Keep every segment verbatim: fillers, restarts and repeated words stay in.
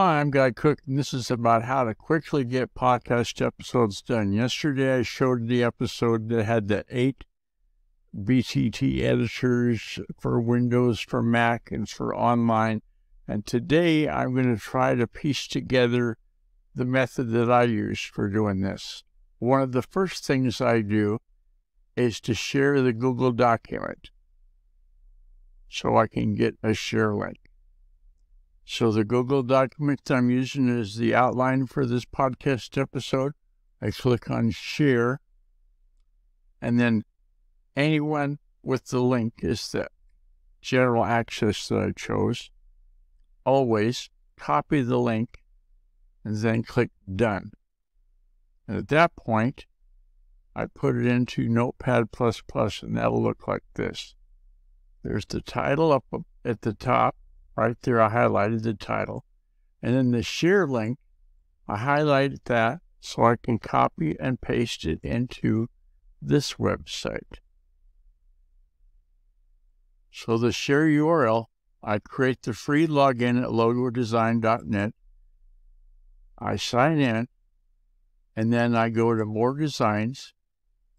Hi, I'm Guy Cook, and this is about how to quickly get podcast episodes done. Yesterday, I showed the episode that had the eight B T T editors for Windows, for Mac, and for online. And today, I'm going to try to piece together the method that I use for doing this. One of the first things I do is to share the Google document so I can get a share link. So the Google document I'm using is the outline for this podcast episode. I click on share, and then anyone with the link is the general access that I chose. Always copy the link and then click done. And at that point, I put it into Notepad plus plus, and that'll look like this. There's the title up at the top. Right there, I highlighted the title. And then the share link, I highlighted that so I can copy and paste it into this website. So the share U R L, I create the free login at logo design dot net. I sign in, and then I go to More Designs,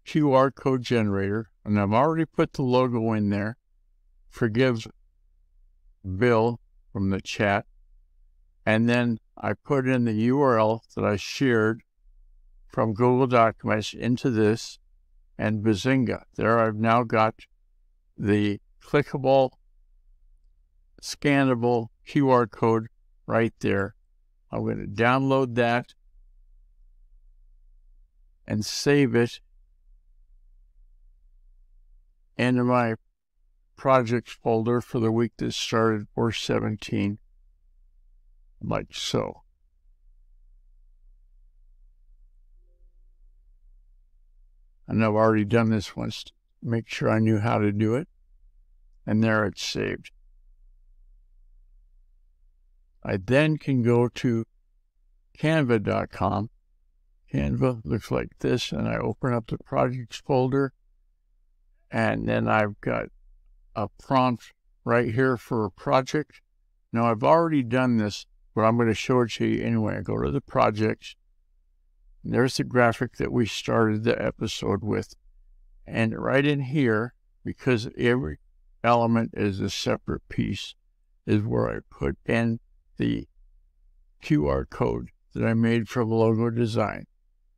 Q R Code Generator, and I've already put the logo in there. Forgive Bill from the chat, and then I put in the U R L that I shared from Google Documents into this, and Bazinga. There I've now got the clickable, scannable Q R code right there. I'm going to download that and save it into my projects folder for the week that started four seventeen, like so. And I've already done this once to make sure I knew how to do it. And there it's saved. I then can go to canva dot com. Canva looks like this, and I open up the projects folder, and then I've got a prompt right here for a project. Now, I've already done this, but I'm going to show it to you anyway. I go to the projects. There's the graphic that we started the episode with. And right in here, because every element is a separate piece, is where I put in the Q R code that I made from Logo Design.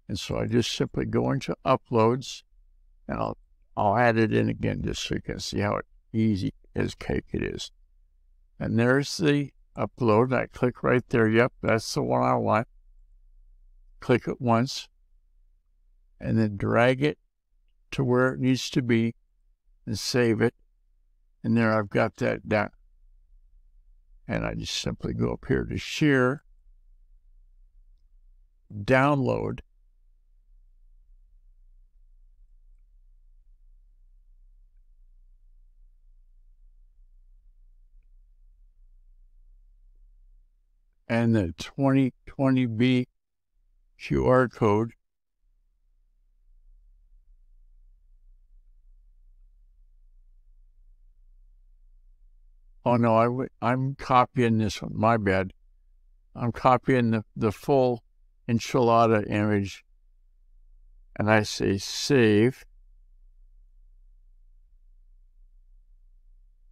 And so I just simply go into Uploads, and I'll, I'll add it in again just so you can see how it easy as cake it is. And there's the upload. I click right there. Yep, that's the one I want. Click it once, and then drag it to where it needs to be and save it. And there I've got that done. And I just simply go up here to share, download, and the twenty twenty B Q R code. Oh no, I w I'm copying this one, my bad. I'm copying the, the full enchilada image, and I say save.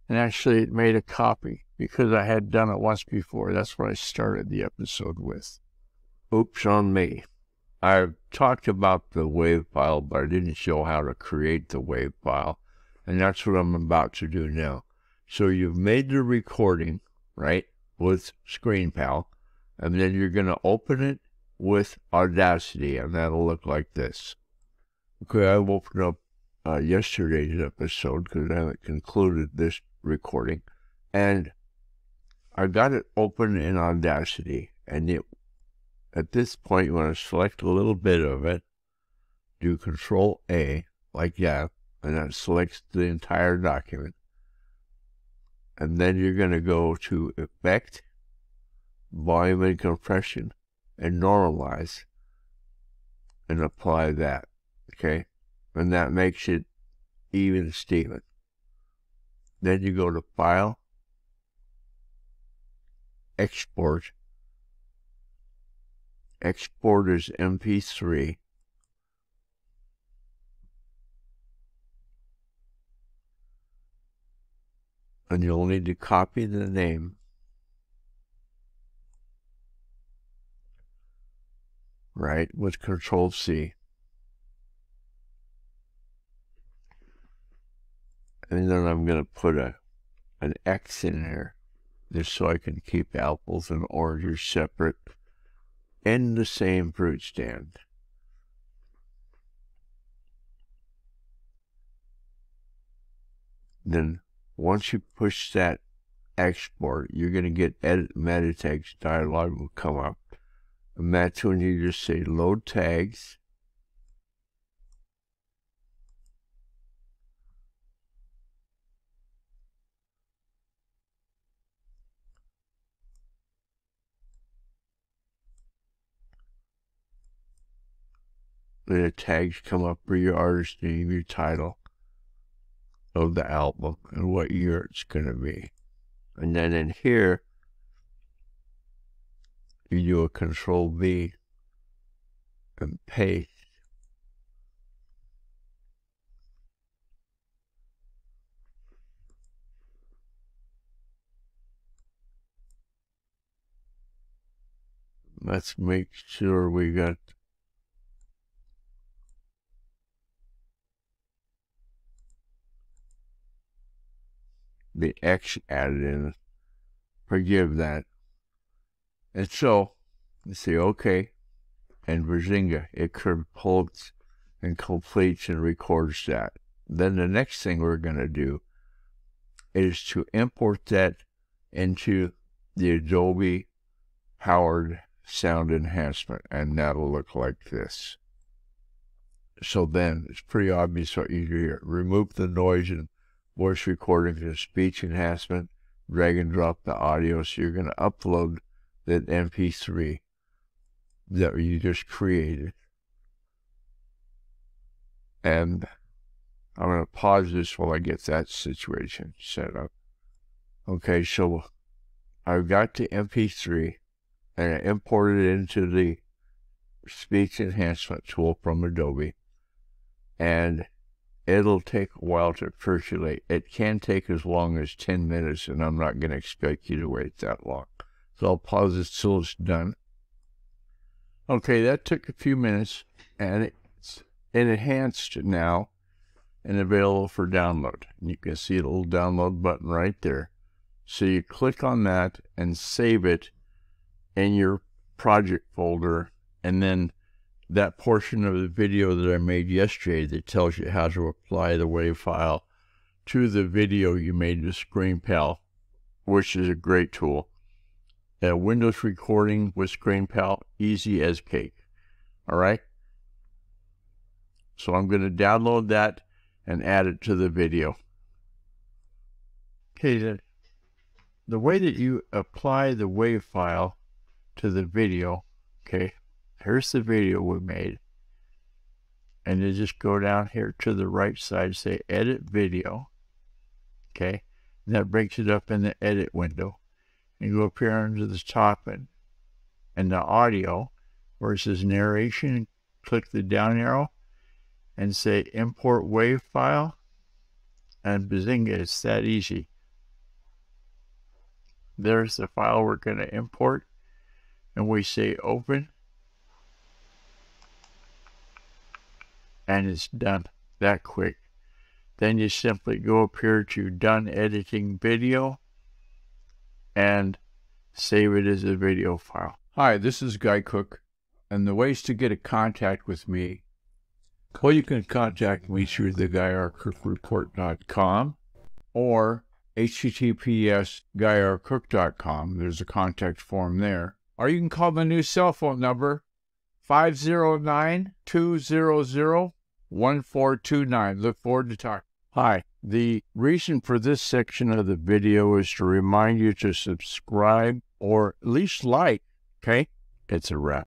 And actually it made a copy, because I had done it once before. That's what I started the episode with. Oops on me. I've talked about the WAV file, but I didn't show how to create the WAV file, and that's what I'm about to do now. So you've made the recording, right, with ScreenPal, and then you're going to open it with Audacity, and that'll look like this. Okay, I've opened up uh, yesterday's episode because I haven't concluded this recording, and I got it open in Audacity, and it, at this point you want to select a little bit of it, do Control A, like that, and that selects the entire document. And then you're going to go to Effect, Volume and Compression, and Normalize, and apply that, okay? And that makes it even Steven. Then you go to File, Export, export as M P three. And you'll need to copy the name. Right, with Control C. And then I'm going to put a an X in there, just so I can keep apples and oranges separate in the same fruit stand. Then once you push that export, you're going to get edit meta tags dialog will come up. And that's when you just say load tags. The tags come up for your artist name, your title of the album, and what year it's going to be. And then in here, you do a Control V and paste. Let's make sure we got the X added in. Forgive that. And so, you say OK, and Bazinga, it completes and completes and records that. Then the next thing we're going to do is to import that into the Adobe powered sound enhancement, and that'll look like this. So then, it's pretty obvious what you do here. Remove the noise and voice recording to speech enhancement, drag and drop the audio, so you're going to upload that M P three that you just created. And I'm going to pause this while I get that situation set up. Okay, so I've got the M P three and I imported it into the speech enhancement tool from Adobe, and it'll take a while to circulate. It can take as long as ten minutes, and I'm not going to expect you to wait that long. So I'll pause this till it's done. Okay, that took a few minutes, and it's enhanced now and available for download. You can see the little download button right there. So you click on that and save it in your project folder, and then that portion of the video that I made yesterday that tells you how to apply the WAV file to the video you made with ScreenPal, which is a great tool. A Windows recording with ScreenPal, easy as cake. All right? So I'm going to download that and add it to the video. Okay, the, the way that you apply the WAV file to the video, okay, here's the video we made, and you just go down here to the right side, say edit video, okay, and that breaks it up in the edit window, and you go up here under the top and, and the audio where it says narration, click the down arrow and say import WAV file, and Bazinga, it's that easy. There's the file we're going to import, and we say open. And it's done that quick. Then you simply go up here to done editing video and save it as a video file. Hi, this is Guy Cook, and the ways to get in contact with me, well, you can contact me through the guy r cook report dot com or H T T P S guy r cook dot com. There's a contact form there. Or you can call the new cell phone number five zero nine, two zero zero, one four two nine. Look forward to talking. Hi, the reason for this section of the video is to remind you to subscribe or at least like, okay? It's a wrap.